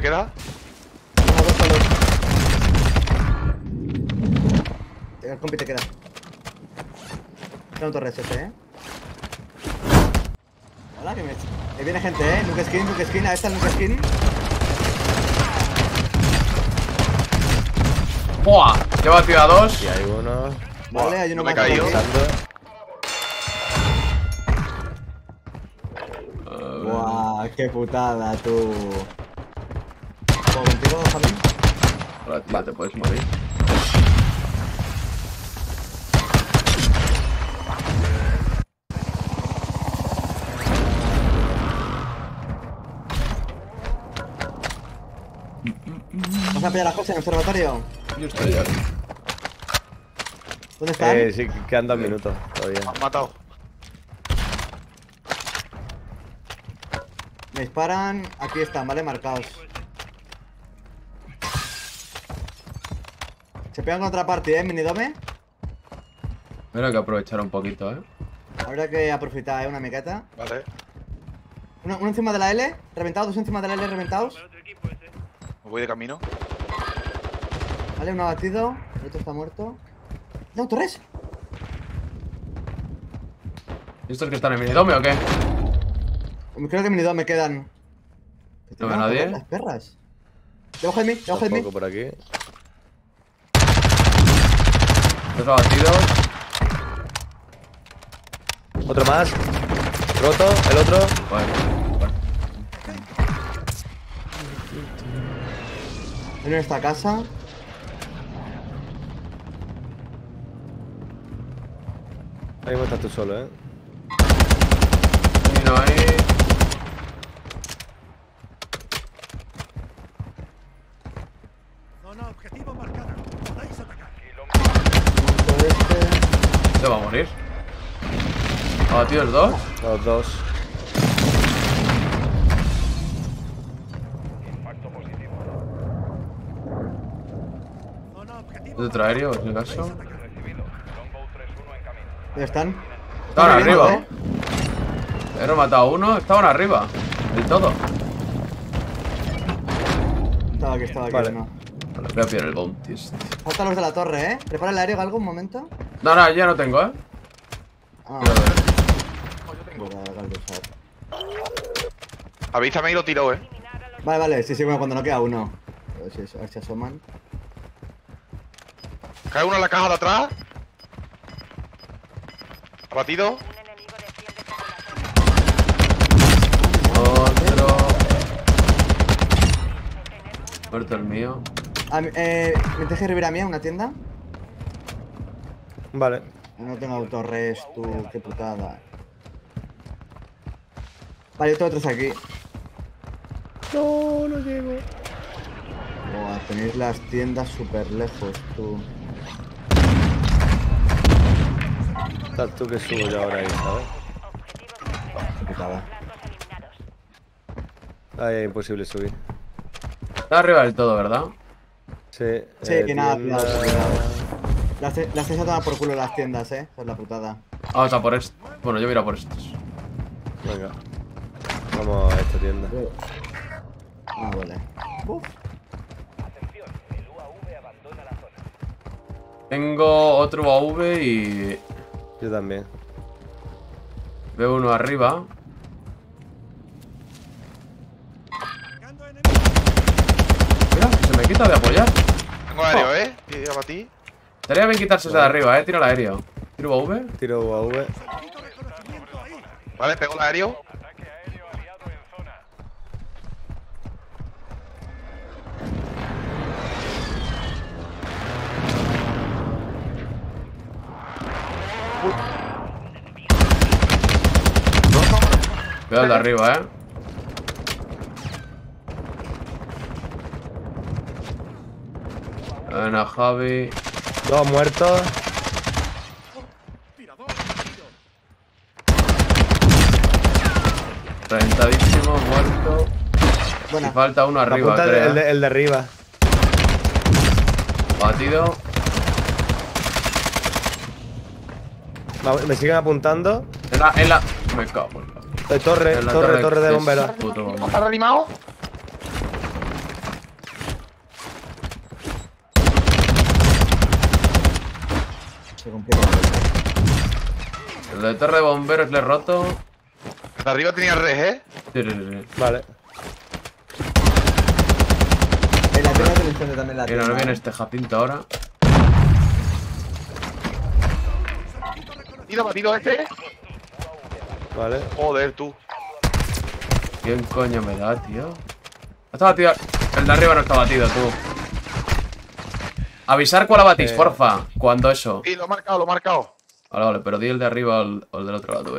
te queda? El compi te queda. Tengo torres ese, Hola, que me... Ahí viene gente, nuke skin, a esta nuke skin. ¡Buah! Llevo activa dos. Y hay uno. Vale, hay uno más. Me he caído. Buah, qué putada, tú. ¿Puedo contigo, Javi? Hola, tío, te puedes morir. ¿Vas a pillar las cosas en el observatorio? Yo estoy ahí. ¿Dónde están? Sí, quedan 2 minutos todavía. Me han matado. Me disparan. Aquí están, ¿vale? Marcados. Se pegan con otra partida, minidome. Habrá que aprovechar un poquito, Habrá que aprovechar, una miqueta. Vale. Uno encima de la L, reventados, dos encima de la L, reventados. Voy de camino. Vale, uno abatido. El otro está muerto. ¡No, torres! ¿Estos que están en minidome o qué? Creo que en minidome quedan. ¿No veo a nadie? Las perras. Debajo de mí, debajo de mí. Por aquí. Dos abatidos. Otro más. Roto, el otro. Bueno. En esta casa. Ahí estás tú solo, Y no hay... No, no, objetivo marcado. Podáis atacar. Este va a morir. Abatido el 2. Los dos. De otro aéreo, en el caso. ¿Dónde están? Estaban arriba. He matado a uno, estaban arriba. Del todo. Estaba aquí, vale. No. Vale, voy a pillar el bounty. Faltan los de la torre, ¿Prepara el aéreo Galgo un momento? No, no, ya no tengo, Ah. Yo tengo. Avísame y lo tiro, Vale, vale, sí, bueno, cuando no queda uno. A ver si asoman. Cae uno en la caja de atrás. Abatido. Otro. Muerto el mío. ¿Me teje Rivera mía en una tienda? Vale. No tengo autorres, tú, qué putada. Vale, yo tengo tres aquí. No, no llego. Buah, tenéis las tiendas súper lejos, tú. Estás tú que subo yo ahora ahí, ¿sabes? Qué putada. Ahí es imposible subir. Está arriba del todo, ¿verdad? Sí. Sí, que nada, cuidado, Las tenéis atadas por culo las tiendas, Esa es la putada. Vamos a por esto. Bueno, yo voy a ir a por estos. Venga. Vamos a esta tienda. Ah, vale. Uf. Tengo otro UAV y... Yo también. Veo uno arriba. Mira, se me quita de apoyar. Tengo aéreo, Tiro para ti. Estaría bien quitarse esa de arriba, Tiro el aéreo. Tiro UAV. Tiro UAV. Vale, pego el aéreo. Cuidado el de arriba, Buena, Javi. 2 muertos. Reventadísimo, muerto. Buena. Y falta uno arriba, creo. El de arriba. Batido. Me siguen apuntando. En la... Me cago en la... Torre de bomberos. ¿Estás reanimado? rompieron. El de torre de bomberos le he roto. ¿Hasta arriba tenía RG? Sí. Vale. En la tierra te enciende también la tierra. Mira, no viene este Jacinto ahora. Tiro, batido este. Vale. Joder, tú. ¿Quién coño me da, tío? No está batido. El de arriba no está batido, tú. Avisar cuál abatís, porfa. Cuando eso. Sí, lo he marcado, lo he marcado. Vale, vale, pero di el de arriba o el del otro lado. No,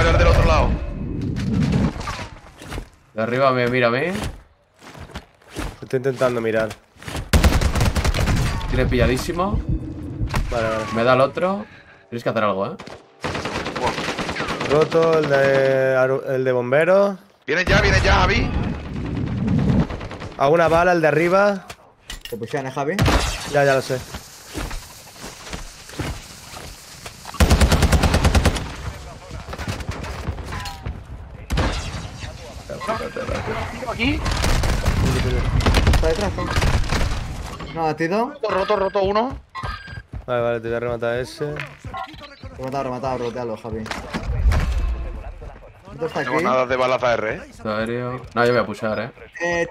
era el del otro lado. De arriba me mira a mí. Estoy intentando mirar. Tiene pilladísimo. Vale. Me da el otro. Tienes que hacer algo, ¿eh? Roto, el de bomberos. Viene ya, Javi. Hago una bala, el de arriba. ¿Te pusieron a Javi? Ya lo sé. ¿Aquí? Está detrás, ¿no? No, batido. Roto uno. Vale, te voy a rematar a ese. Rematado, rotealo, Javi. No tengo nada de balas AR, ¿eh? Serio. No, yo voy a pushar, ¿eh?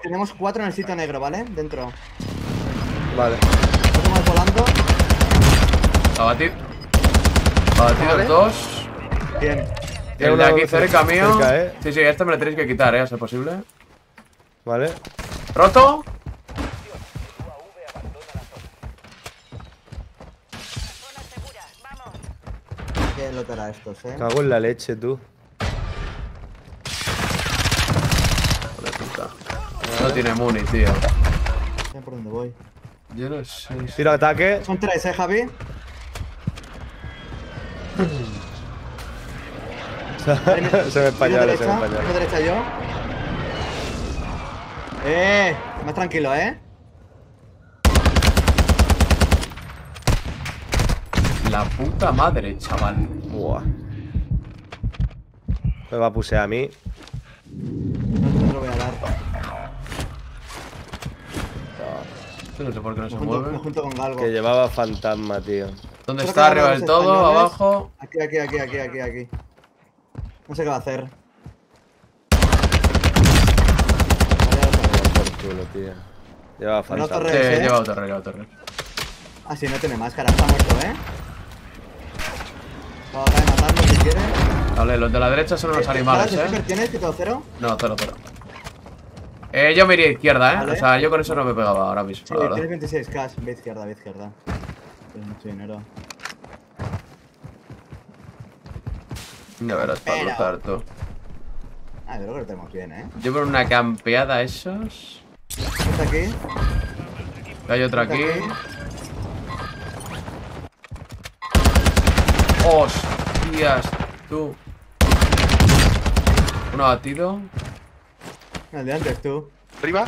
Tenemos 4 en el sitio negro, ¿vale? Dentro. Vale. Estamos volando. Abatido 2. Bien. El de aquí cerca mío. Cerca, ¿eh? Sí, este me lo tenéis que quitar, ¿eh? A ser posible. Vale. Roto. ¿Qué lotará estos, eh? Cago en la leche, tú. Joder, puta. No tiene muni, tío. No sé por dónde voy. Yo no sé. Tiro ataque. Son 3, Javi. Se me española, se me española. ¿Tengo derecha yo? Más tranquilo, ¿eh? La puta madre, chaval. Buah. Me va a pusear a mí. No te lo voy a dar. Yo no sé por qué no se mueve. Junto con Galgo. Que llevaba fantasma, tío. ¿Dónde está? ¿Arriba del todo? ¿Abajo? Aquí. No sé qué va a hacer. Culo, tío. Lleva falta. Torres, ¿eh? Lleva torre. Ah, sí, no tiene máscara, está muerto, ¿eh? Para matarlo si quiere. Vale, los de la derecha son unos animales, ¿eh? ¿Tienes quitado 0? No, 0. Yo me iría a izquierda, ¿eh? Vale. O sea, yo con eso no me pegaba ahora mismo. Sí, tienes 26k, ve izquierda. Tienes mucho dinero. Ya verás, para cruzar tú. Ah, creo que lo tenemos bien, ¿eh? Yo por una campeada a esos. ¿Está aquí? Hay otro aquí. ¡Hostias! Tú. Uno abatido. El de antes, tú. ¿Arriba?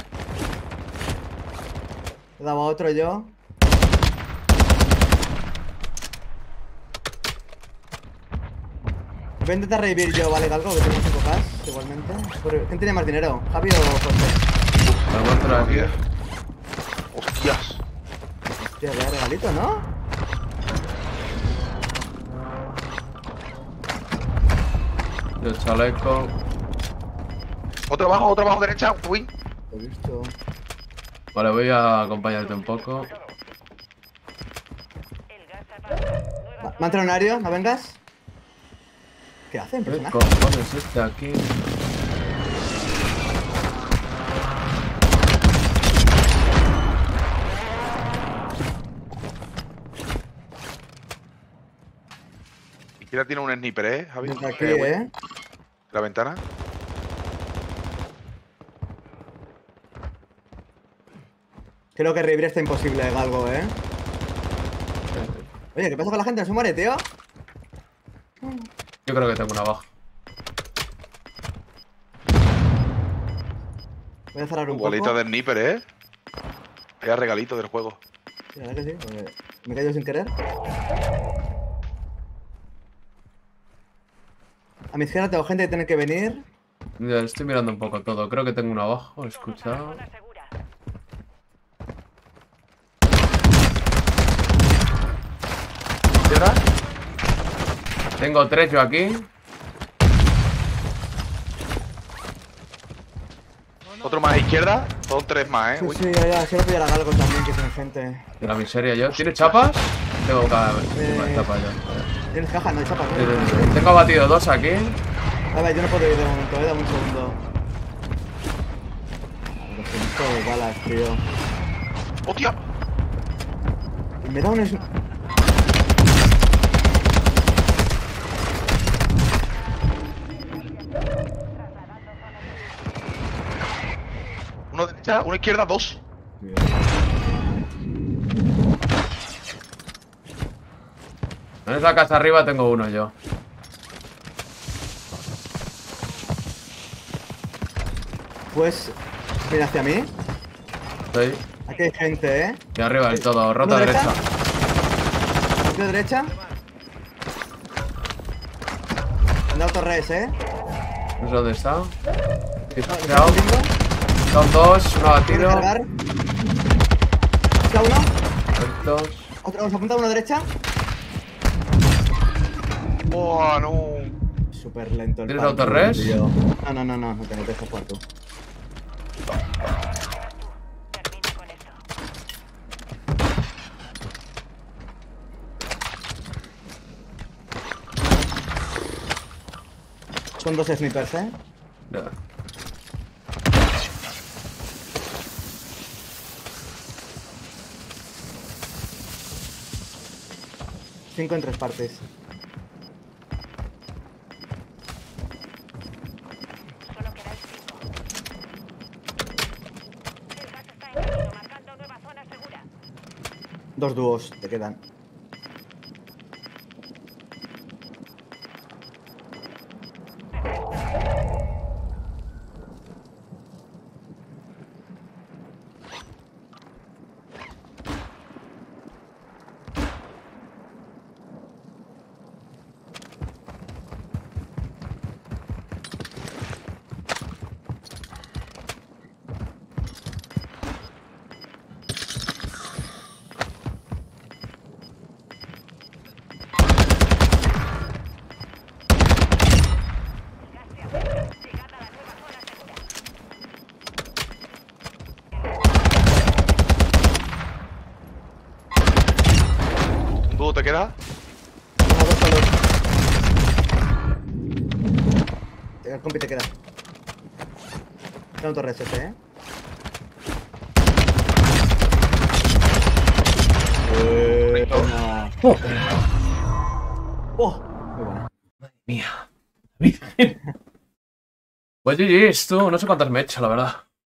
Le daba otro yo. Voy a intentar revivir yo, ¿vale, Galgo? Que tengo 5k igualmente. ¿Quién tiene más dinero? ¿Javi o José? La aquí. ¡Hostias! Hostia, vaya regalito, ¿no? El chaleco. Otro abajo, derecha. Uy. Lo he visto. Vale, voy a acompañarte un poco. ¿Me ha entrenado? ¿No vengas? ¿Qué hacen, personaje? ¿Qué cojones este aquí? Izquierda tiene un sniper, ¿eh, Javi? Desde aquí, ¿eh? ¿La ventana? Creo que revivir está imposible, Galgo, ¿eh? Oye, ¿qué pasa con la gente? ¿No se muere, tío? Yo creo que tengo una baja. Voy a cerrar un poco. Bolita de sniper, ¿eh? Queda regalito del juego. Sí, la verdad que sí. Me he caído sin querer. A mi izquierda tengo gente que tiene que venir. Mira, estoy mirando un poco todo. Creo que tengo una abajo. He escuchado. ¿Tierra? Tengo tres yo aquí. Otro más a izquierda. Son tres más, ¿eh? Sí, sí, ya. Quiero pillar a Galgo también, que tiene gente. La miseria, yo. ¿Tienes chapas? Tengo cada vez más chapas yo. ¿Tienes cajas? No hay chapas. ¿No? Tengo abatido dos aquí. A ver, yo no puedo ir de momento, dame un segundo. 200 balas, tío. ¡Hostia! Me da un es... Uno derecha, una izquierda, dos. Bien. En esa casa arriba tengo uno yo. Pues... mira hacia mí. Estoy. Aquí hay gente, ¿eh? Y arriba del todo, rota derecha. ¿Rota derecha? Anda autorres, ¿eh? No sé dónde está. Son dos, uno abatido. ¿Está uno? Estos. Otro, ¿os apunta a una derecha? ¡Oh, no! Súper lento el ¿Tienes autorres? No, te dejo jugar tú. Termina con esto. Son dos snipers, ¿eh? No. Cinco en tres partes. Dos dúos te quedan. ¿Te queda? El compi te queda. Tengo torres ese, ¿eh? Oh. Oh. Muy buena. Madre mía. Pues GG, esto. No sé cuántas me he hecho, la verdad.